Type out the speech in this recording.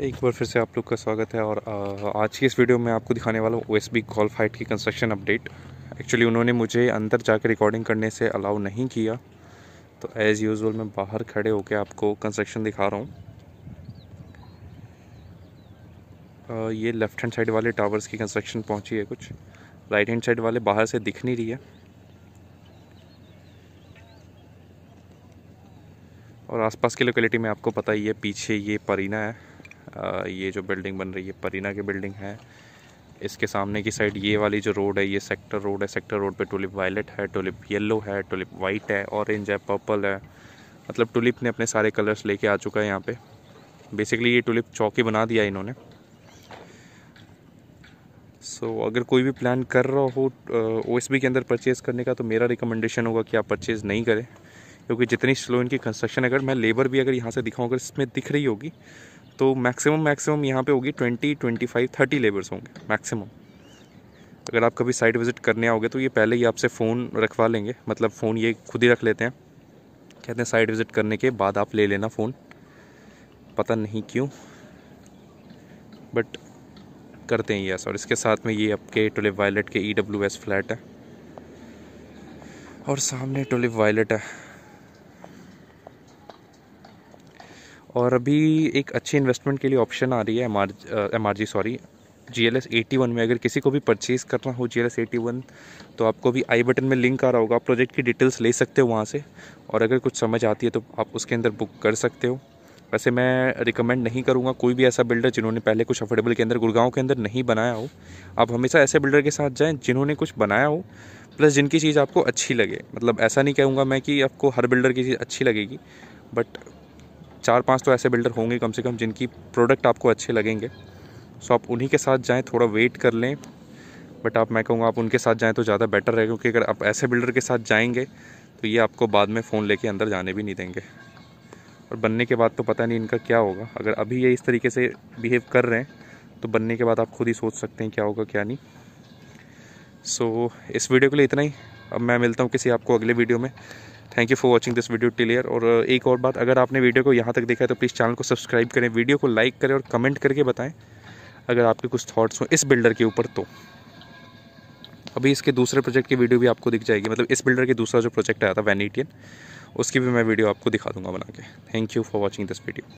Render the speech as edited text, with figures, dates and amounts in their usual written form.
एक बार फिर से आप लोग का स्वागत है और आज की इस वीडियो में आपको दिखाने वाला हूँ ओएसबी गॉल्फ हाइट की कंस्ट्रक्शन अपडेट। एक्चुअली उन्होंने मुझे अंदर जाकर रिकॉर्डिंग करने से अलाउ नहीं किया, तो एज़ यूजुअल मैं बाहर खड़े होकर आपको कंस्ट्रक्शन दिखा रहा हूँ। ये लेफ़्ट हैंड साइड वाले टावर्स की कंस्ट्रक्शन पहुँची है, कुछ राइट हैंड साइड वाले बाहर से दिख नहीं रही है। और आसपास की लोकेलिटी में आपको पता ही है, पीछे ये परीना है, ये जो बिल्डिंग बन रही है परीना की बिल्डिंग है। इसके सामने की साइड ये वाली जो रोड है ये सेक्टर रोड है। सेक्टर रोड पे टुलिप वायलेट है, टुलिप येलो है, टुलिप वाइट है, ऑरेंज है, पर्पल है। मतलब टुलिप ने अपने सारे कलर्स लेके आ चुका है यहाँ पे। बेसिकली ये टुलिप चौकी बना दिया इन्होंने। सो अगर कोई भी प्लान कर रहा हो ओएसबी के अंदर परचेज़ करने का, तो मेरा रिकमेंडेशन होगा कि आप परचेज़ नहीं करें, क्योंकि जितनी स्लो इनकी कंस्ट्रक्शन है, अगर मैं लेबर भी अगर यहाँ से दिखाऊँ, अगर इसमें दिख रही होगी तो मैक्सिमम यहाँ पे होगी 20-25-30 लेबर्स होंगे मैक्सिमम। अगर आप कभी साइट विज़िट करने आओगे तो ये पहले ही आपसे फ़ोन रखवा लेंगे, मतलब फ़ोन ये खुद ही रख लेते हैं, कहते हैं साइट विज़िट करने के बाद आप ले लेना फ़ोन, पता नहीं क्यों बट करते हैं यस। और इसके साथ में ये आपके टुलिप वायलेट के EWS फ्लैट है और सामने टुलिप वायलेट है। और अभी एक अच्छी इन्वेस्टमेंट के लिए ऑप्शन आ रही है GLS 81 में। अगर किसी को भी परचेज़ करना हो GLS 81, तो आपको भी आई बटन में लिंक आ रहा होगा, आप प्रोजेक्ट की डिटेल्स ले सकते हो वहाँ से। और अगर कुछ समझ आती है तो आप उसके अंदर बुक कर सकते हो। वैसे मैं रिकमेंड नहीं करूँगा कोई भी ऐसा बिल्डर जिन्होंने पहले कुछ अफोर्डेबल के अंदर गुड़गांव के अंदर नहीं बनाया हो। आप हमेशा ऐसे बिल्डर के साथ जाएँ जिन्होंने कुछ बनाया हो, प्लस जिनकी चीज़ आपको अच्छी लगे। मतलब ऐसा नहीं कहूँगा मैं कि आपको हर बिल्डर की चीज़ अच्छी लगेगी, बट 4-5 तो ऐसे बिल्डर होंगे कम से कम जिनकी प्रोडक्ट आपको अच्छे लगेंगे। सो आप उन्हीं के साथ जाएं, थोड़ा वेट कर लें, बट आप मैं कहूँगा आप उनके साथ जाएं तो ज़्यादा बेटर रहेगा, क्योंकि अगर आप ऐसे बिल्डर के साथ जाएंगे तो ये आपको बाद में फ़ोन लेके अंदर जाने भी नहीं देंगे। और बनने के बाद तो पता नहीं इनका क्या होगा। अगर अभी ये इस तरीके से बिहेव कर रहे हैं तो बनने के बाद आप खुद ही सोच सकते हैं क्या होगा क्या नहीं। सो इस वीडियो के लिए इतना ही। अब मैं मिलता हूँ किसी आपको अगले वीडियो में। Thank you for watching this video till here. और एक और बात, अगर आपने वीडियो को यहाँ तक देखा है तो प्लीज़ चैनल को सब्सक्राइब करें, वीडियो को लाइक करें और कमेंट करके बताएं अगर आपके कुछ थॉट्स हो इस बिल्डर के ऊपर। तो अभी इसके दूसरे प्रोजेक्ट की वीडियो भी आपको दिख जाएगी, मतलब इस बिल्डर के दूसरा जो प्रोजेक्ट आया था वेनेटियन, उसकी भी मैं वीडियो आपको दिखा दूँगा बना के। Thank you for watching this video.